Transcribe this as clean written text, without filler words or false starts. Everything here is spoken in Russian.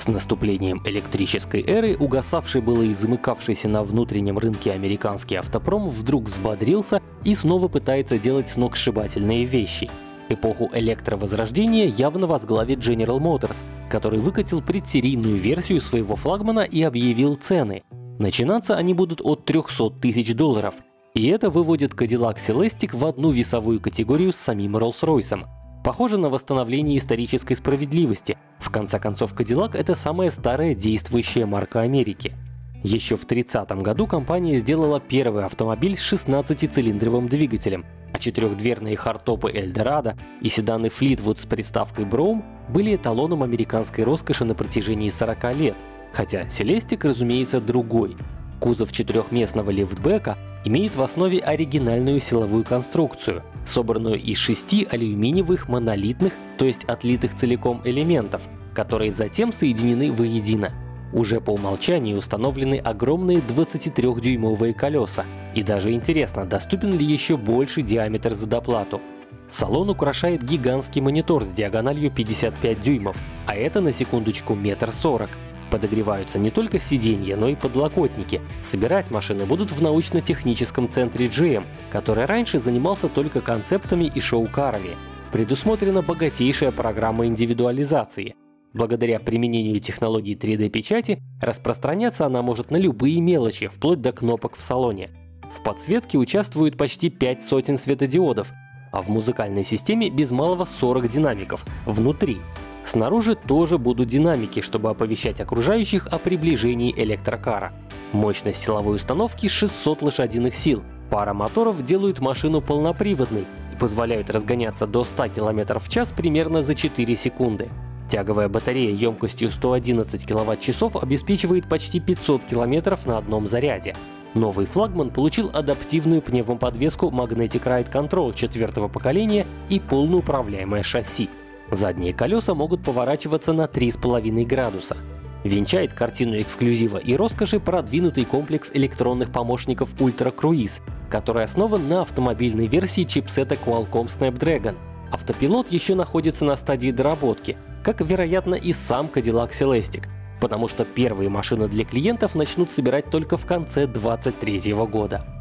С наступлением электрической эры угасавший было и замыкавшийся на внутреннем рынке американский автопром вдруг взбодрился и снова пытается делать сногсшибательные вещи. Эпоху электровозрождения явно возглавит General Motors, который выкатил предсерийную версию своего флагмана и объявил цены. Начинаться они будут от $300 000. И это выводит Cadillac Celestiq в одну весовую категорию с самим Роллс-Ройсом. Похоже на восстановление исторической справедливости. В конце концов, Cadillac — это самая старая действующая марка Америки. Еще в 30-м году компания сделала первый автомобиль с 16-цилиндровым двигателем, а четырехдверные хардтопы Эльдорадо и седаны Флитвуд с приставкой Броум были эталоном американской роскоши на протяжении 40 лет, хотя Celestiq, разумеется, другой. Кузов четырехместного лифтбека имеет в основе оригинальную силовую конструкцию, собранную из 6 алюминиевых монолитных, то есть отлитых целиком элементов, которые затем соединены воедино. Уже по умолчанию установлены огромные 23-дюймовые колеса, и даже интересно, доступен ли еще больший диаметр за доплату. Салон украшает гигантский монитор с диагональю 55 дюймов, а это, на секундочку, 1,40 м. Подогреваются не только сиденья, но и подлокотники. Собирать машины будут в научно-техническом центре GM, который раньше занимался только концептами и шоу-карами. Предусмотрена богатейшая программа индивидуализации. Благодаря применению технологии 3D-печати распространяться она может на любые мелочи, вплоть до кнопок в салоне. В подсветке участвуют почти 5 сотен светодиодов, а в музыкальной системе без малого 40 динамиков внутри. Снаружи тоже будут динамики, чтобы оповещать окружающих о приближении электрокара. Мощность силовой установки 600 лошадиных сил. Пара моторов делают машину полноприводной и позволяют разгоняться до 100 км в час примерно за 4 секунды. Тяговая батарея емкостью 111 кВт-часов обеспечивает почти 500 км на одном заряде. Новый флагман получил адаптивную пневмоподвеску Magnetic Ride Control 4-го поколения и полноуправляемое шасси. Задние колеса могут поворачиваться на 3,5 градуса. Венчает картину эксклюзива и роскоши продвинутый комплекс электронных помощников Ultra Cruise, который основан на автомобильной версии чипсета Qualcomm Snapdragon. Автопилот еще находится на стадии доработки, как, вероятно, и сам Cadillac Celestiq, потому что первые машины для клиентов начнут собирать только в конце 2023 года.